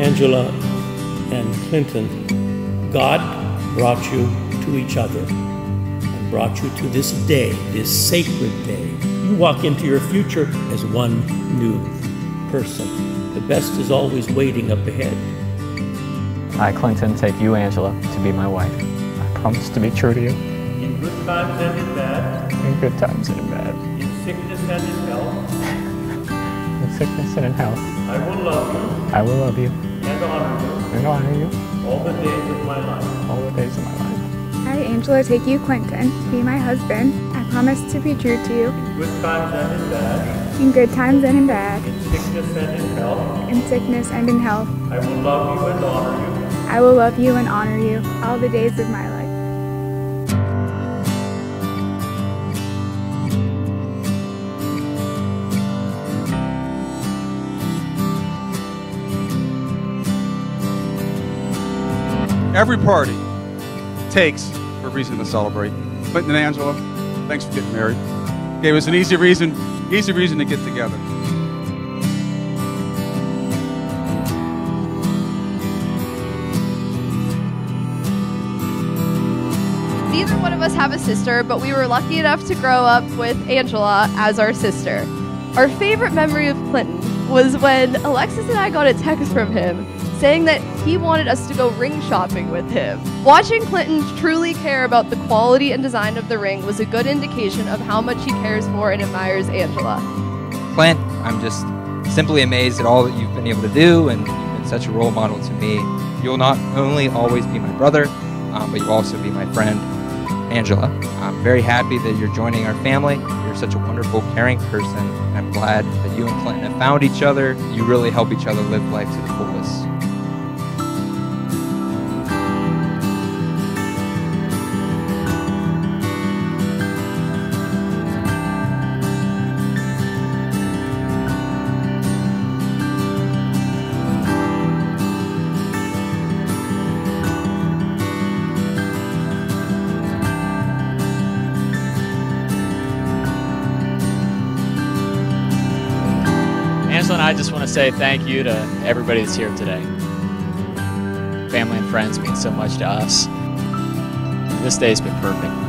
Angela and Clinton, God brought you to each other and brought you to this day, this sacred day. You walk into your future as one new person. The best is always waiting up ahead. I, Clinton, take you, Angela, to be my wife. I promise to be true to you. In good times and in bad. In good times and in bad. In sickness and in health. In sickness and in health. I will love you. I will love you. And honor you. And honor you. All the days of my life. All the days of my life. I, Angela, take you, Clinton, to be my husband. I promise to be true to you. In good times and in bad. In good times and in bad. In sickness and in health. In sickness and in health. I will love you and honor you. I will love you and honor you all the days of my life. Every party takes a reason to celebrate. Clinton and Angela, thanks for getting married. It was an easy reason to get together. Neither one of us have a sister, but we were lucky enough to grow up with Angela as our sister. Our favorite memory of Clinton was when Alexis and I got a text from him saying that he wanted us to go ring shopping with him. Watching Clinton truly care about the quality and design of the ring was a good indication of how much he cares for and admires Angela. Clint, I'm just simply amazed at all that you've been able to do, and you've been such a role model to me. You'll not only always be my brother, but you'll also be my friend. Angela, I'm very happy that you're joining our family. You're such a wonderful, caring person. I'm glad that you and Clinton have found each other. You really help each other live life to the fullest. And I just want to say thank you to everybody that's here today. Family and friends mean so much to us. This day's been perfect.